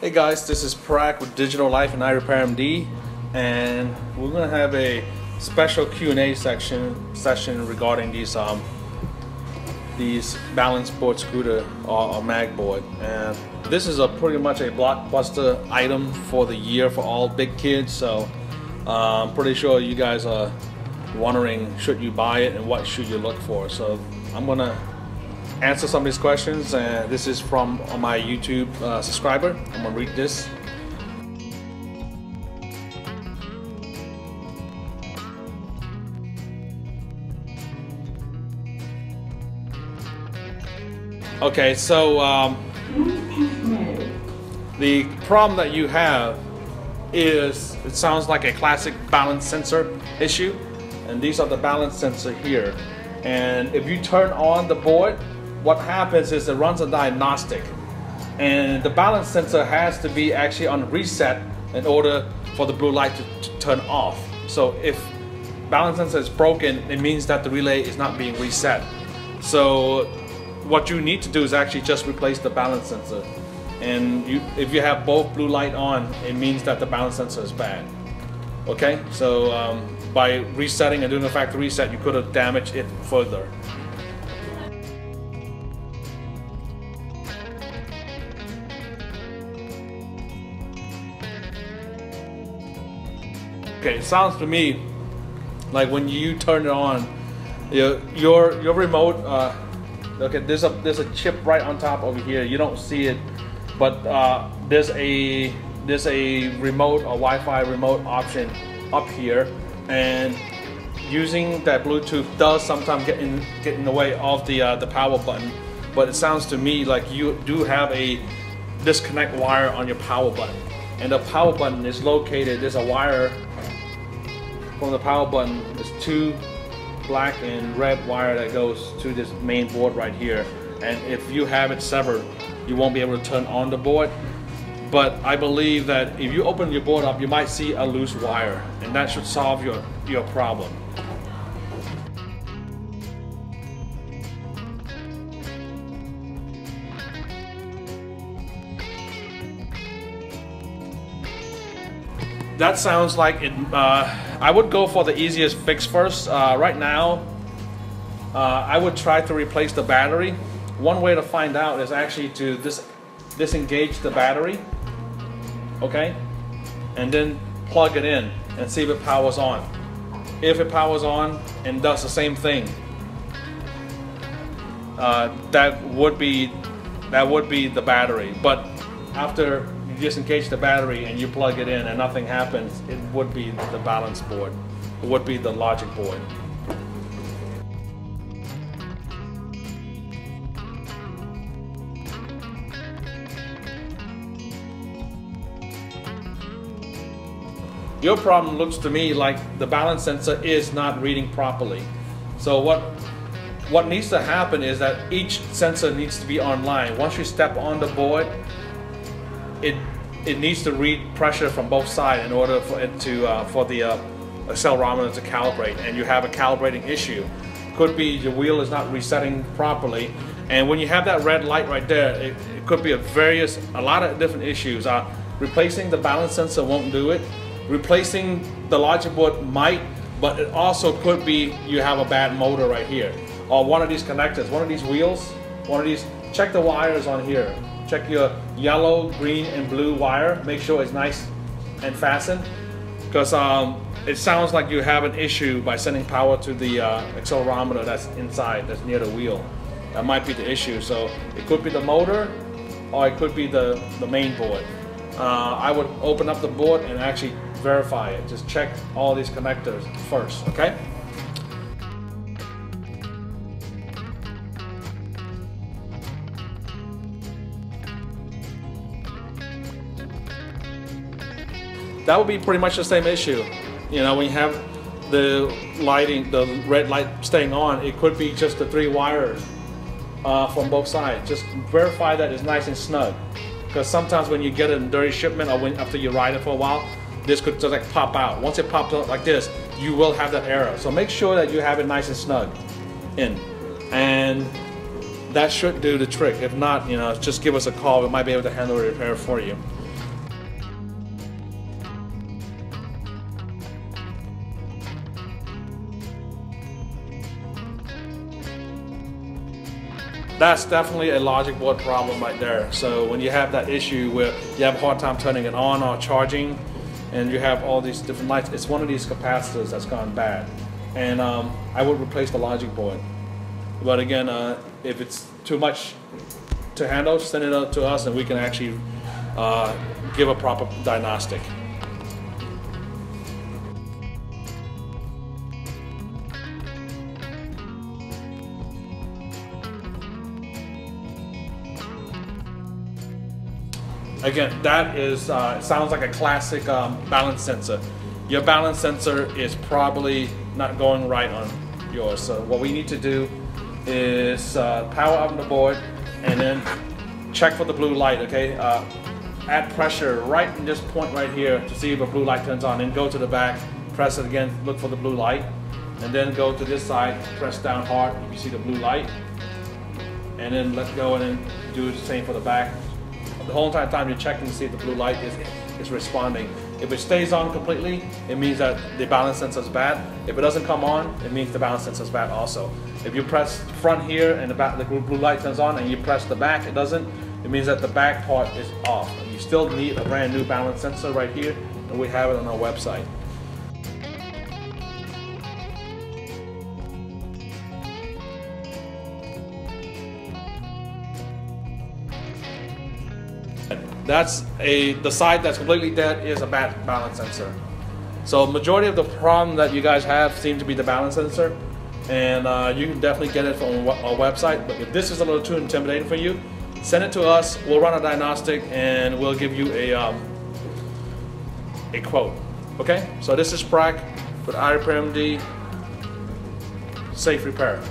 Hey guys, this is Parag with Digital Life and iRepairMD, and we're going to have a special Q&A session regarding these balance board scooter or mag board. And this is pretty much a blockbuster item for the year for all big kids, so I'm pretty sure you guys are wondering should you buy it and what should you look for. So I'm going to answer some of these questions, and this is from my YouTube subscriber. I'm gonna read this. Okay, so the problem that you have is it sounds like a classic balance sensor issue, and these are the balance sensor here. And if you turn on the board, what happens is it runs a diagnostic, and the balance sensor has to be actually on reset in order for the blue light to turn off. So if balance sensor is broken, it means that the relay is not being reset. So what you need to do is actually just replace the balance sensor, and if you have both blue light on, it means that the balance sensor is bad. Okay, so by resetting and doing a factory reset, you could have damaged it further. Okay, it sounds to me like when you turn it on, your remote, okay, there's a chip right on top over here. You don't see it, but there's a remote, a Wi-Fi remote option up here, and using that Bluetooth does sometimes get in the way of the power button. But it sounds to me like you do have a disconnect wire on your power button, and the power button is located. There's a wire from the power button. There's two black and red wire that goes to this main board right here, and if you have it severed, you won't be able to turn on the board. But I believe that if you open your board up, you might see a loose wire, and that should solve your problem. That sounds like it. I would go for the easiest fix first. Right now, I would try to replace the battery. One way to find out is actually to disengage the battery, okay, and then plug it in and see if it powers on. If it powers on and does the same thing, that would be the battery. But after disengage the battery and you plug it in and nothing happens, it would be the balance board. It would be the logic board. Your problem looks to me like the balance sensor is not reading properly. So what needs to happen is that each sensor needs to be online. Once you step on the board, it needs to read pressure from both sides in order for it to for the accelerometer to calibrate, and you have a calibrating issue. Could be your wheel is not resetting properly, and when you have that red light right there, it could be a lot of different issues. Replacing the balance sensor won't do it. Replacing the logic board might, but it also could be you have a bad motor right here, or one of these connectors, one of these wheels, one of these. Check the wires on here. Check your yellow, green, and blue wire. Make sure it's nice and fastened, because it sounds like you have an issue by sending power to the accelerometer that's inside, that's near the wheel. That might be the issue. So it could be the motor, or it could be the main board. I would open up the board and actually verify it. Just check all these connectors first, okay? That would be pretty much the same issue. You know, when you have the lighting, the red light staying on, it could be just the three wires from both sides. Just verify that it's nice and snug, because sometimes when you get a dirty shipment, or when after you ride it for a while, this could just like pop out. Once it pops out like this, you will have that error. So make sure that you have it nice and snug in, and that should do the trick. If not, you know, just give us a call. We might be able to handle the repair for you. That's definitely a logic board problem right there. So when you have that issue where you have a hard time turning it on or charging, and you have all these different lights, it's one of these capacitors that's gone bad. And I would replace the logic board. But again, if it's too much to handle, send it out to us and we can actually give a proper diagnostic. Again, that is, sounds like a classic balance sensor. Your balance sensor is probably not going right on yours. So what we need to do is power up the board and then check for the blue light, okay? Add pressure right in this point right here to see if a blue light turns on. Then go to the back, press it again, look for the blue light. And then go to this side, press down hard, you can see the blue light. And then let go and then do the same for the back. The whole entire time you're checking to see if the blue light is responding. If it stays on completely, it means that the balance sensor is bad. If it doesn't come on, it means the balance sensor is bad also. If you press front here and the back, the blue light turns on, and you press the back, it doesn't, it means that the back part is off. And you still need a brand new balance sensor right here, and we have it on our website. That's the side that's completely dead is a bad balance sensor. So majority of the problem that you guys have seem to be the balance sensor, and you can definitely get it from our website. But if this is a little too intimidating for you, send it to us. We'll run a diagnostic and we'll give you a quote. Okay. So this is Parag with iRepairMD. Safe repair.